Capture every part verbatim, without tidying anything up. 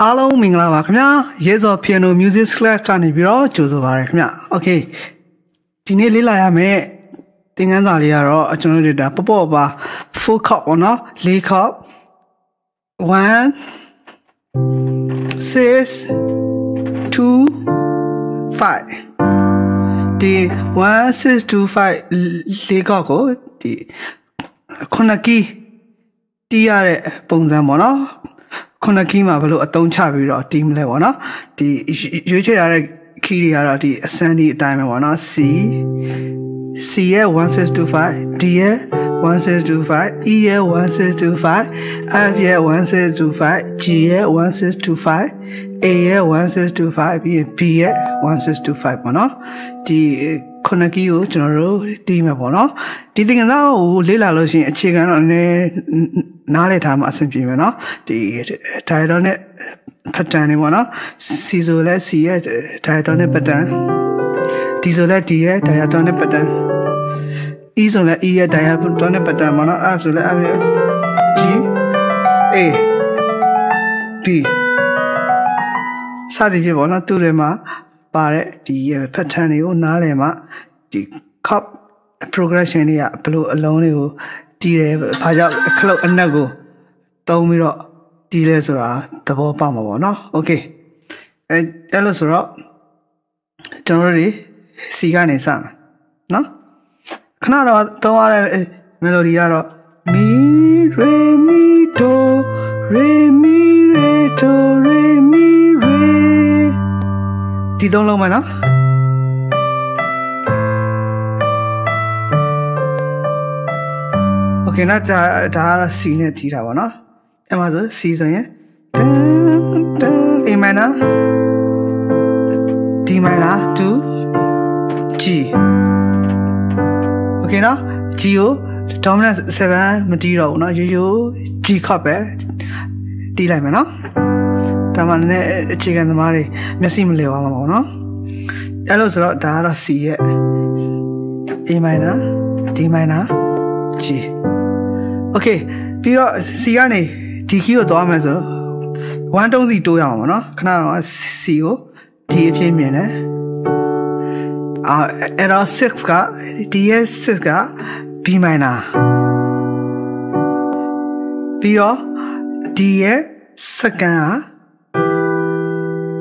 Hello, Mingla Vakna. Yes, or piano music slack can be all choose over. Okay. Tine Lila may think and Aliaro, a general dapoba, full cup or not, Lee cup one, six, two, five. The one, six, two, five, Lee coco, the Konaki, the are Ponzamono. Konakima below a don't chavi or team lewana, the Yuja Kiriara, the Sandy Diamond, C, C, one six two five, D, one six two five, E, one six two five, F, one six two five, G, one six two five, A, one six two five, B, one six two five, the Konaki general team abono, the thing now, Lila Lucy, a chicken on a Nale time as in Pimena, the Tidone Patanimana, Cisola, see it, Tidone Patan, Tisola, dear, Tidone Patan, Isola, ear, Diabutone Patamana, absolute G A B Sadi Vivona, Turema, Barret, the Patanio, Nalema, the cup progression here, blue alone. Tire, Paja, Cloak and Nago. Tomiro, Tilesura, the Bob Pamavona. Okay. And Elosura generally Sigani sang. No? Canara, Tomara, Melodiaro. Mi, re, mi, do, re, mi, re, do, re, mi, re. Didolomana? Okay, now the scene is here. And the season is A minor, D minor to G. Okay, now G, the dominant seven material. Now you G cup, D line. Now, chicken mari, Messim Lewa. Hello, so the C is A minor, D minor, G. Okay, Piro Sigani, Tikio Domazo. One don't the two yamana, Canara, Sio, T P Mene. Era Sifka, D S Sifka, P minor. Piro D Saka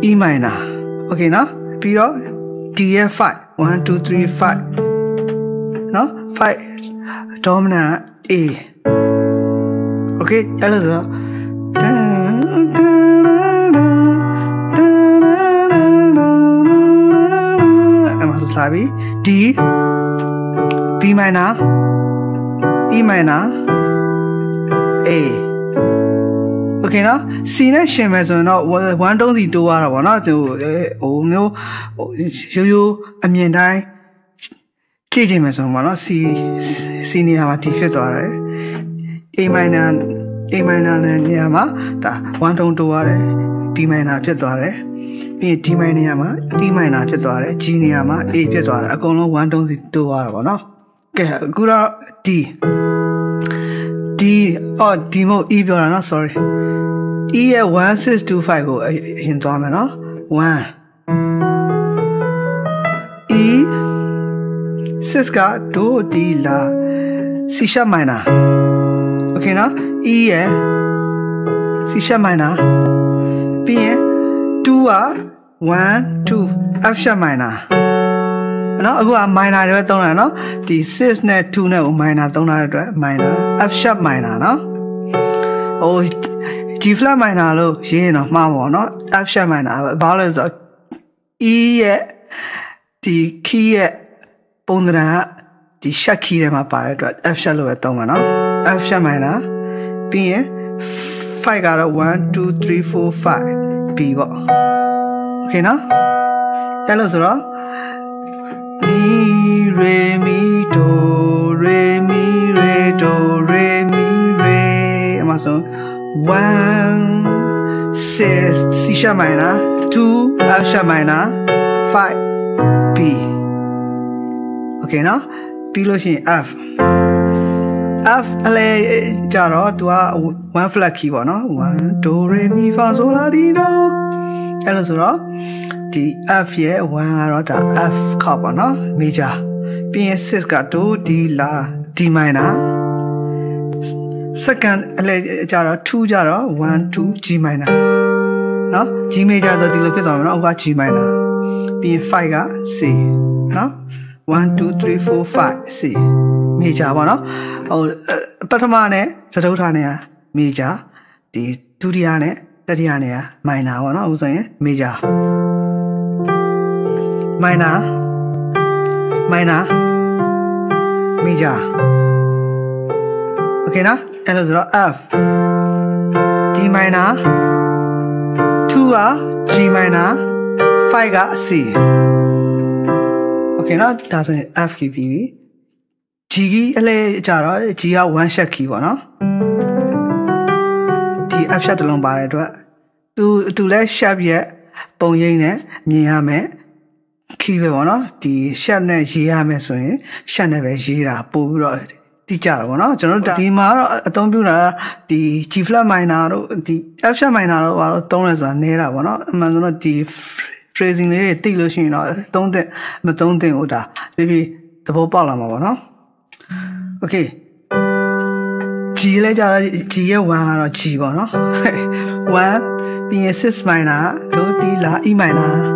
E minor. Okay, now Piro D five. One, two, three, five. No, five. Domina A. Okay, hello. I'm D, B minor, E minor, A. Okay, now C na shame as well. One don't do one not to oh no, show you a mean die. Teaching as well, C, C, ni amati fedora. A minor, A minor, Niama, that one don't do are B minor, Pietore, B D minor, E minor, Pietore, G Niama, A Pietore, a colon one don't do are no. Okay, good or D. D, oh, Demo E, no, sorry. E one six two five in domino, one. E, Siska, do D la, Sisha minor. Okay, now E, C sharp minor, B, two R, one, two, F sharp minor. Now, go a minor, don't know, the six net two no minor, don't know, minor, F sharp minor, no? Oh, G flat minor, low, she no, mamma, no, F sharp minor, balance of E, the key, bondra, the shaki, my parrot, F sharp low, don't know. F sharp minor, B, five got one, two, three, four, five, B. Okay, now, hello, Zora. Mi, re, mi, do, re, mi, re, do, re, mi, re. Amazon. One, six, C sharp minor, two, F sharp minor, five, B. Okay, now, B, F. F le jaro tua one flat key ba no one do re mi fa so la di do elo so ro di F ye one ga ro da F ka ba no major pin six ka do D la D minor second le jaro two jaro one two G minor no G major do di lo phit saw no wa G minor pin five ga C no one two three four five C major ba no oh prathama ne chathutha ne ya major di dutiya ne tatiya ne ya minor ba no so yin major minor minor major okay na and so F D minor two ga G minor five ga C okay na da so yin F ki bi G is a one shot key. The F shot is long. The last shot is the key. The shot is the shot is the the okay. G le jara G ye one ga ro G ba no. one pin six minor do D la E minor.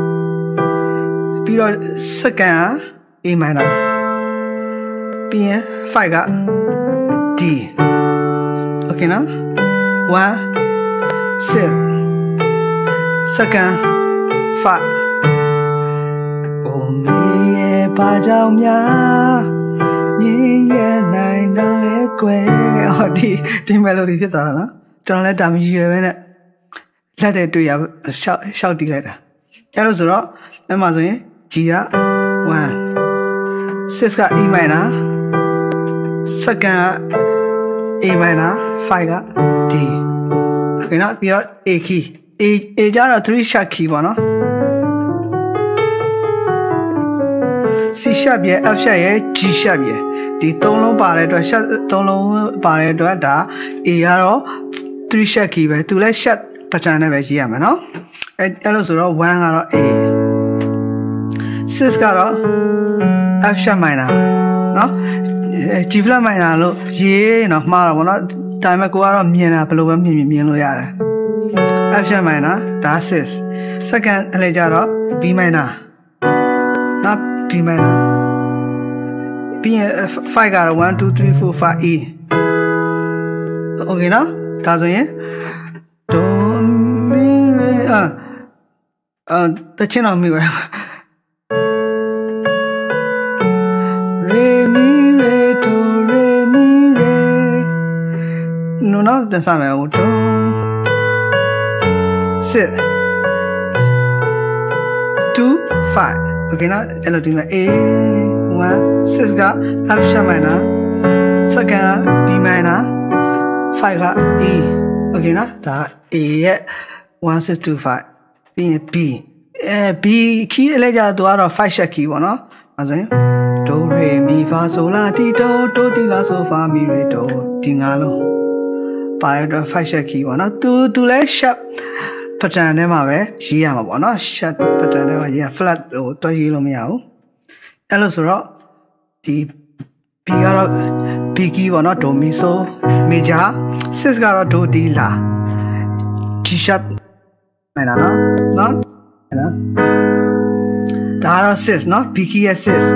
Pi ro second A minor. Pin five ga D. Okay na? one six second five. O me ye pa jao mya yeah, nine dollar quay. Oh, the the melody is that, no? Just like damn you, man. Let it do ya. Shout, shout it like that. Hello, sir. I'm going G one. Six ga E minor. Second A minor. Five ga D. Okay, now we are A key. A A jara three sharp key, no? C sharp ye, F sharp ye, G sharp ye. The tone bar to shut tone bar to da ero three sharp key by two less shut patana by G M, no? At Elosoro, one are A. Six garo F sharp minor, no? G flat minor, lo, ye, no, Mara, time ago, Miena, below me, Miloyara. F sharp minor, that's six. Second, Elejaro, B minor. Not B minor. B five got one two three four five E. Okay na? That's it. Do mi re ah ah. The chin on me re. Re mi re do re mi re. No na the same I would do. Six two five. Okay, now I'll do A one six ga F sharp minor, second B minor, five ga E. Okay, now that A one six two five B B B key. Let's just do our five sharp key, one. No, answer. Do re mi fa sol la ti do do ti la sol fa mi re do ti ga lo. Para do five sharp key, one. No, do do like sharp. Pattern name away, she am a no shut pattern away, flat or toy meow. Hello, sir. The Pigaro Piggy were not to me so major. Six garo to the la. She shut Manana, not Dara says, not Piggy as says.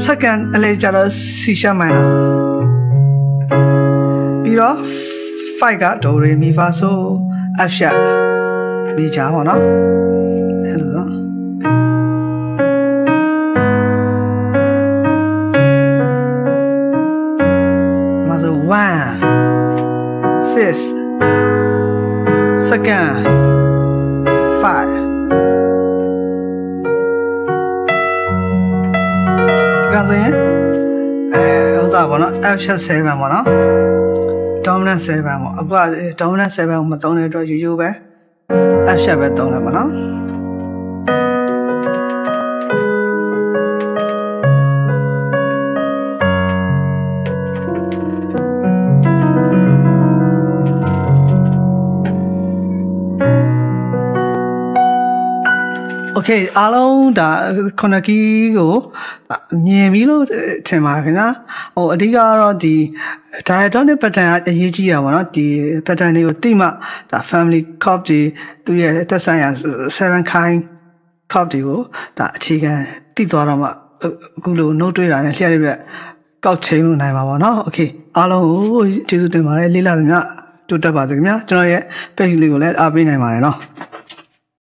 Second, Alejaro Sisha Minor. Piro Figa to re mi fa so F sharp. Major or not? Mazo one six second five F shall save and one dominant save and dominant save and Madonna you bear. F sharp at don't have one. Okay, along da konagi go niemilo temagina or digaro di diadonic pattern at Ygia one of the pattern tima that family copy to yeah the science seven kind copy go that chicken titorama gulu no to and here got chain no okay along Jesus de Maria Lila to the Bazimia to know yet basically go let up in my no